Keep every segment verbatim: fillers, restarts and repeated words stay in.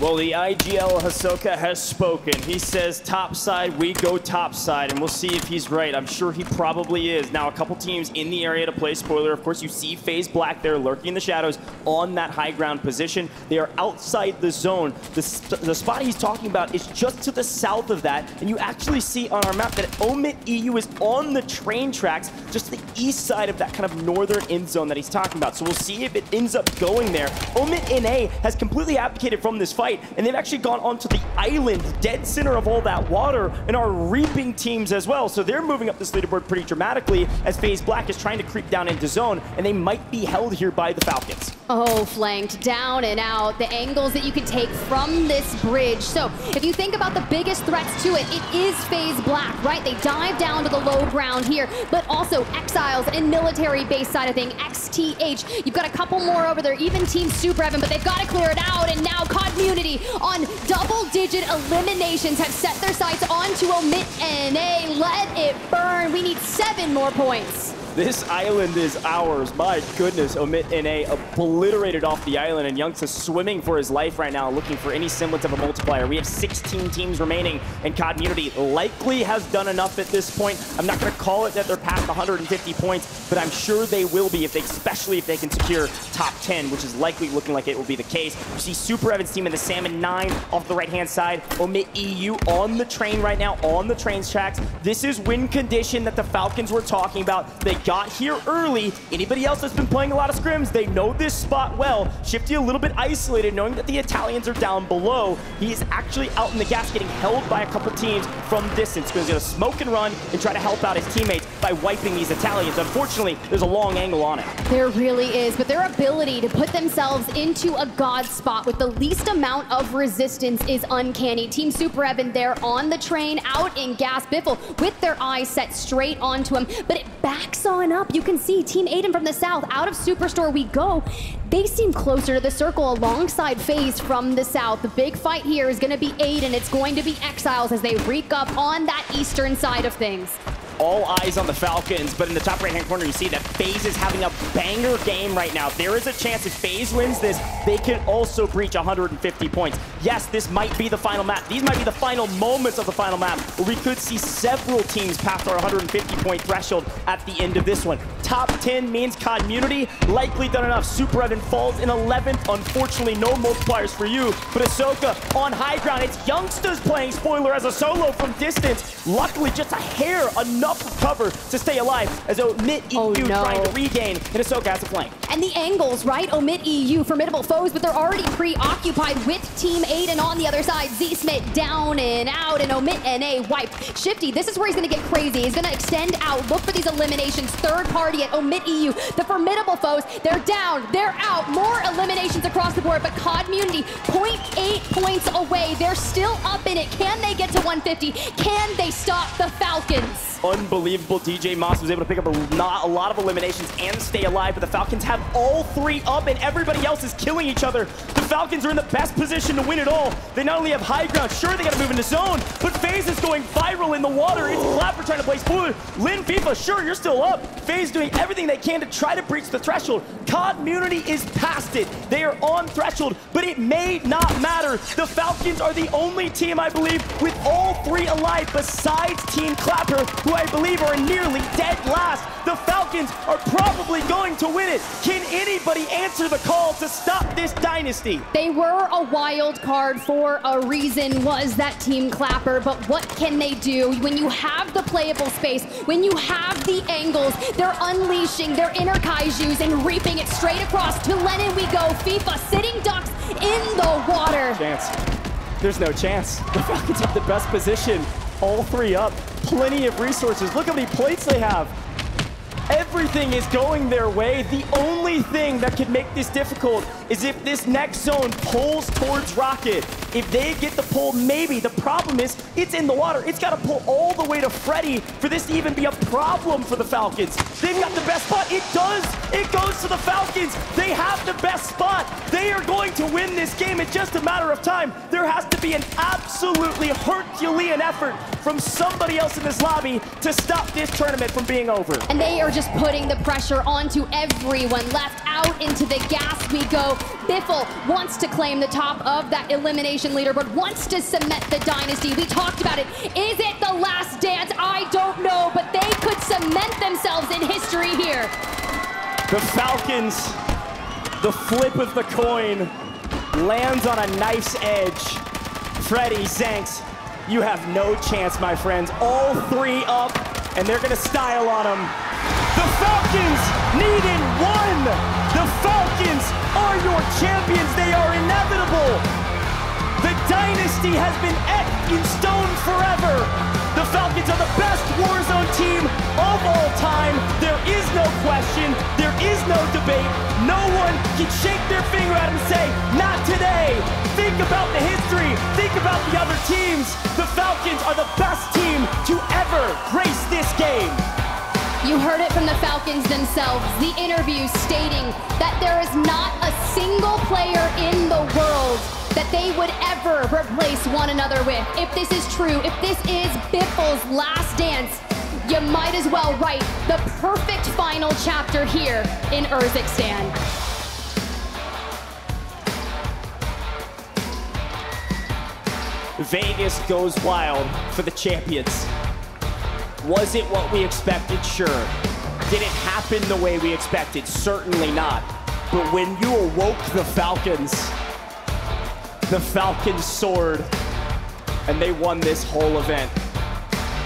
Well, the I G L Hasoka has spoken. He says topside, we go topside, and we'll see if he's right. I'm sure he probably is. Now, a couple teams in the area to play. Spoiler, of course, you see FaZe Black there lurking in the shadows on that high ground position. They are outside the zone. The, st the spot he's talking about is just to the south of that, and you actually see on our map that Omit E U is on the train tracks, just the east side of that kind of northern end zone that he's talking about. So we'll see if it ends up going there. Omit N A has completely abdicated from this fight, and they've actually gone onto the island, dead center of all that water, and are reaping teams as well. So they're moving up this leaderboard pretty dramatically as FaZe Black is trying to creep down into zone, and they might be held here by the Falcons. Oh, flanked down and out. The angles that you can take from this bridge. So if you think about the biggest threats to it, it is FaZe Black, right? They dive down to the low ground here, but also Exiles and military base side of thing, X T H. You've got a couple more over there, even Team Super Evans, but they've got to clear it out, and now CODmunity on double-digit eliminations have set their sights onto Omit N A. Let it burn. We need seven more points. This island is ours. My goodness, Omit N A obliterated off the island, and Youngsa swimming for his life right now, looking for any semblance of a multiplier. We have sixteen teams remaining, and CODmunity likely has done enough at this point. I'm not going to call it that they're past one hundred fifty points, but I'm sure they will be, if they, especially if they can secure top ten, which is likely looking like it will be the case. You see Super Evans' team in the Salmon nine off the right-hand side. Omit E U on the train right now, on the train tracks. This is win condition that the Falcons were talking about. They got here early. Anybody else that's been playing a lot of scrims, they know this spot well. Shifty a little bit isolated, knowing that the Italians are down below. He is actually out in the gas, getting held by a couple teams from distance. He's gonna smoke and run and try to help out his teammates by wiping these Italians. Unfortunately, there's a long angle on it. There really is, but their ability to put themselves into a god spot with the least amount of resistance is uncanny. Team Super Evan there on the train, out in gas. Biffle with their eyes set straight onto him, but it backs up on up. You can see Team Aiden from the south, out of Superstore we go. They seem closer to the circle alongside FaZe from the south. The big fight here is going to be Aiden. It's going to be Exiles as they reek up on that eastern side of things. All eyes on the Falcons, but in the top right-hand corner, you see that FaZe is having a banger game right now. There is a chance if FaZe wins this, they can also breach one hundred fifty points. Yes, this might be the final map. These might be the final moments of the final map, where we could see several teams pass our one hundred fifty point threshold at the end of this one. Top ten means CODmunity likely done enough. Super Evan falls in eleventh. Unfortunately, no multipliers for you, but Hasoka on high ground. It's Youngsters playing Spoiler as a solo from distance. Luckily, just a hair, enough of cover to stay alive as Omit E U oh, no. trying to regain, and Hasoka has a flank. And the angles, right? Omit E U, formidable foes, but they're already preoccupied with Team Aiden on the other side. Z-Smith down and out, and Omit N A wiped. Shifty, this is where he's going to get crazy. He's going to extend out, look for these eliminations. Third party at Omit E U. The formidable foes, they're down, they're out. More eliminations across the board, but CODmunity zero point eight points away. They're still up in it. Can they get to one fifty? Can they stop the Falcons? Unbelievable. D J Moss was able to pick up a, not a lot of eliminations and stay alive, but the Falcons have all three up and everybody else is killing each other. The Falcons are in the best position to win it all. They not only have high ground, sure they gotta move into zone, but FaZe is going viral in the water. It's Clapper trying to play Spoiler. Lan FIFA, sure, you're still up. FaZe doing everything they can to try to breach the threshold. CODmunity is past it. They are on threshold, but it may not matter. The Falcons are the only team, I believe, with all three alive besides Team Clapper, who I I believe are nearly dead last. The Falcons are probably going to win it. Can anybody answer the call to stop this dynasty? They were a wild card for a reason, was that Team Clapper, but what can they do when you have the playable space, when you have the angles? They're unleashing their inner Kaijus and reaping it straight across. To Lennon we go. FIFA sitting ducks in the water. Chance. There's no chance. The Falcons have the best position. All three up, plenty of resources. Look how many plates they have. Everything is going their way. The only thing that could make this difficult is if this next zone pulls towards Rocket. If they get the pull, maybe. The problem is, it's in the water. It's gotta pull all the way to Freddy for this to even be a problem for the Falcons. They've got the best spot. It does. It goes to the Falcons. They have the best spot. They are going to win this game. It's just a matter of time. There has to be an absolutely Herculean effort from somebody else in this lobby to stop this tournament from being over. And they are just just putting the pressure onto everyone left. Out into the gas we go. Biffle wants to claim the top of that elimination leaderboard, wants to cement the dynasty. We talked about it. Is it the last dance? I don't know, but they could cement themselves in history here. The Falcons, the flip of the coin, lands on a nice edge. Freddy, Zanks, you have no chance, my friends. All three up, and they're gonna style on them. The Falcons needed one! The Falcons are your champions! They are inevitable! The dynasty has been etched in stone forever! The Falcons are the best Warzone team of all time! There is no question, there is no debate, no one can shake their finger at them and say, not today! Think about the history, think about the other teams! The Falcons are the best team to ever grace this game! You heard it from the Falcons themselves, the interview stating that there is not a single player in the world that they would ever replace one another with. If this is true, if this is Biffle's last dance, you might as well write the perfect final chapter here in Urzikstan. Vegas goes wild for the champions. Was it what we expected? Sure. Did it happen the way we expected? Certainly not. But when you awoke the Falcons, the Falcons soared, and they won this whole event.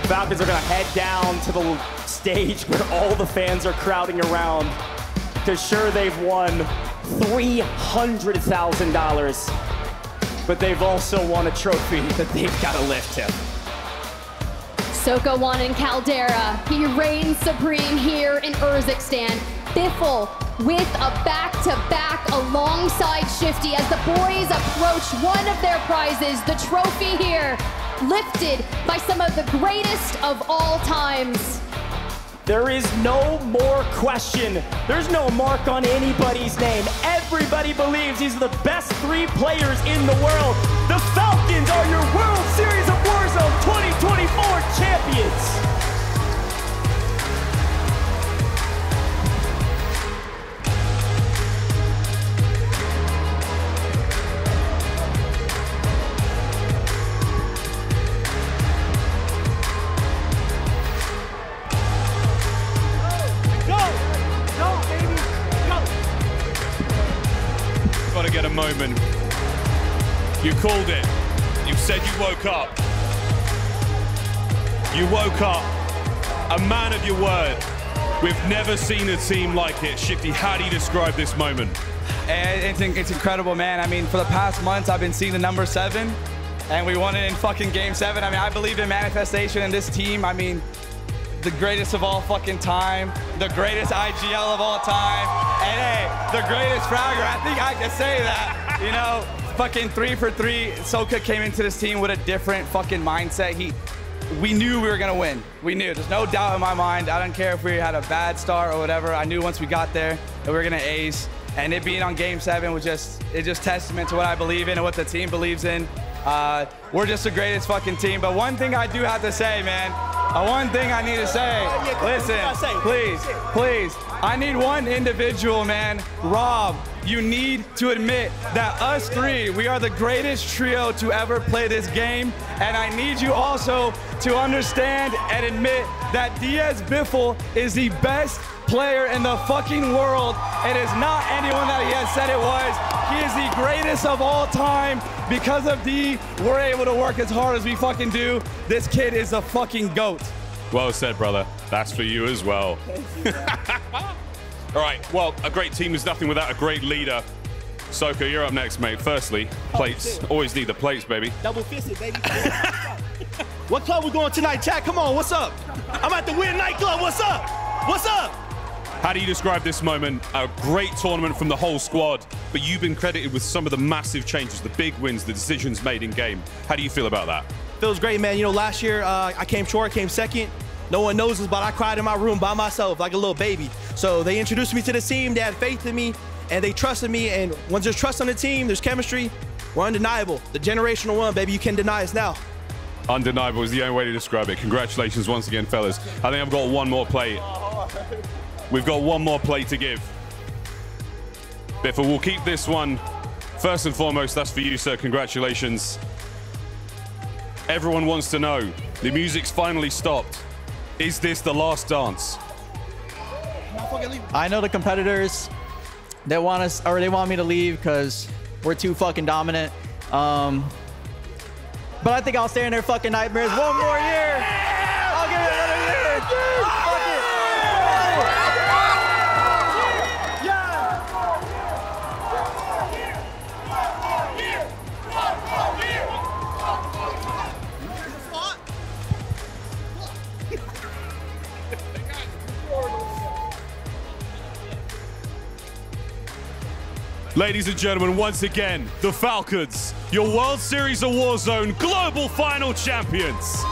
Falcons are gonna head down to the stage where all the fans are crowding around, because sure, they've won three hundred thousand dollars, but they've also won a trophy that they've gotta lift to. Soko Wan and Caldera, he reigns supreme here in Urzikstan. Biffle with a back-to-back alongside Shifty as the boys approach one of their prizes, the trophy here, lifted by some of the greatest of all times. There is no more question. There's no mark on anybody's name. Everybody believes these are the best three players in the world. The Falcons are your World Series of Warzone twenty twenty-four champions. Moment. You called it. You said you woke up. You woke up. A man of your word. We've never seen a team like it. Shifty, how do you describe this moment? It's, it's incredible, man. I mean, for the past months, I've been seeing the number seven, and we won it in fucking game seven. I mean, I believe in manifestation in this team. I mean, the greatest of all fucking time, the greatest I G L of all time, and hey, the greatest fragger. I think I can say that, you know? Fucking three for three. Soka came into this team with a different fucking mindset. He, we knew we were gonna win. We knew, there's no doubt in my mind. I don't care if we had a bad start or whatever. I knew once we got there that we were gonna ace, and it being on game seven was just, it's just testament to what I believe in and what the team believes in. Uh, we're just the greatest fucking team, but one thing I do have to say, man, Uh, one thing I need to say, listen, please, please, I need one individual, man. Rob, you need to admit that us three, we are the greatest trio to ever play this game, and I need you also to understand and admit that Diaz Biffle is the best player in the fucking world. It is not anyone that he has said it was. He is the greatest of all time. Because of D, we're able to work as hard as we fucking do. This kid is a fucking GOAT. Well said, brother. That's for you as well. You, all right, well, a great team is nothing without a great leader. Soko, you're up next, mate. Firstly, plates. Oh, always need the plates, baby. Double fisted, baby. What club we going tonight, Jack? Come on, what's up? I'm at the Weird Nightclub. What's up? What's up? How do you describe this moment? A great tournament from the whole squad, but you've been credited with some of the massive changes, the big wins, the decisions made in game. How do you feel about that? Feels great, man. You know, last year uh, I came short, came second. No one knows this, but I cried in my room by myself like a little baby. So they introduced me to the team, they had faith in me, and they trusted me. And once there's trust on the team, there's chemistry. We're undeniable. The generational one, baby, you can't deny us now. Undeniable is the only way to describe it. Congratulations once again, fellas. I think I've got one more play. We've got one more play to give. Biffle, we'll keep this one. First and foremost, that's for you, sir. Congratulations. Everyone wants to know, the music's finally stopped. Is this the last dance? I know the competitors, they want us, or they want me to leave because we're too fucking dominant. Um, but I think I'll stay in their fucking nightmares one more year. I'll give it another year. Fuck it. Ladies and gentlemen, once again, the Falcons, your World Series of Warzone Global Final champions.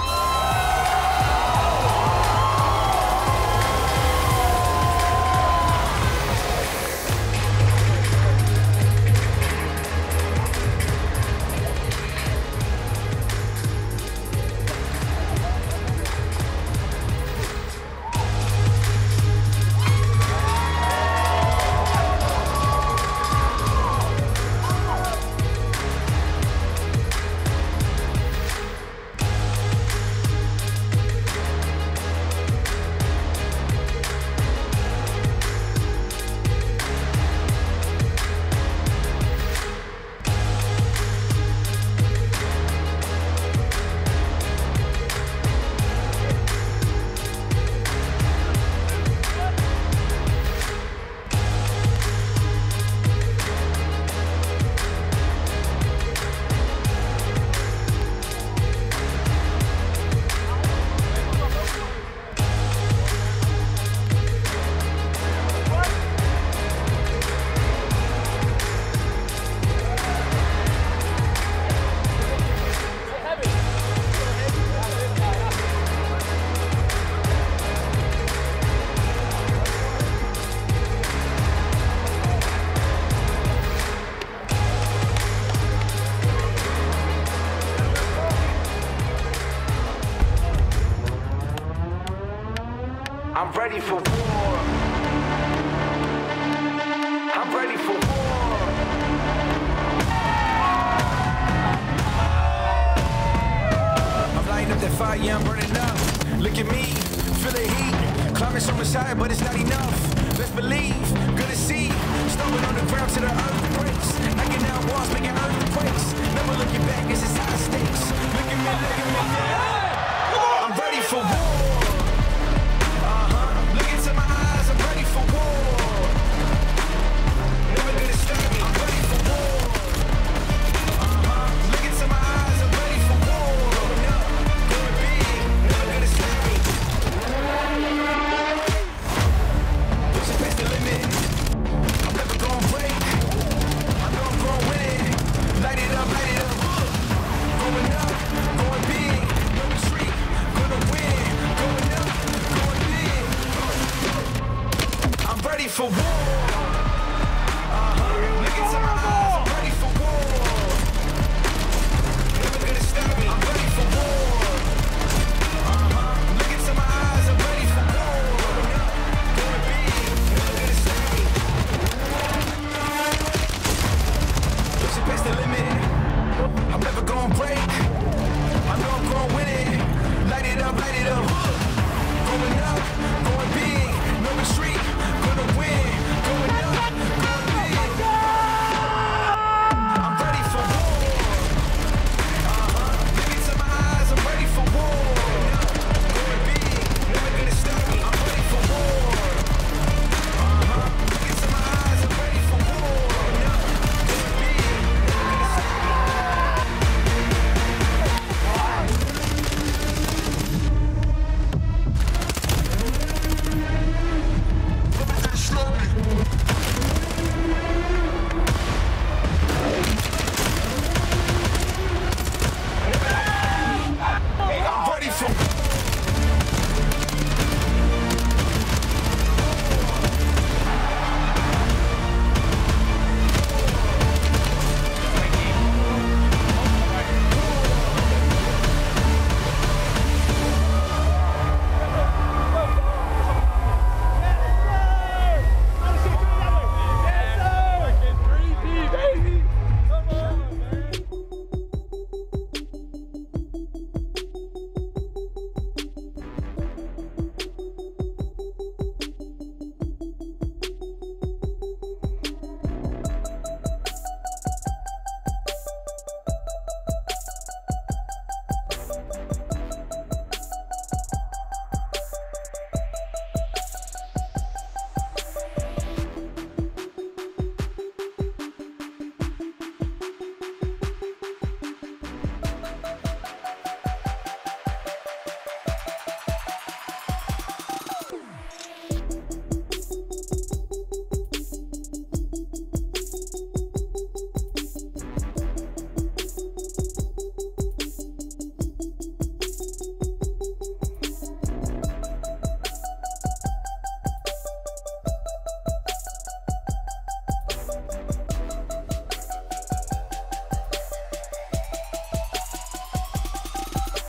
Going up, going big, no retreat, gonna win.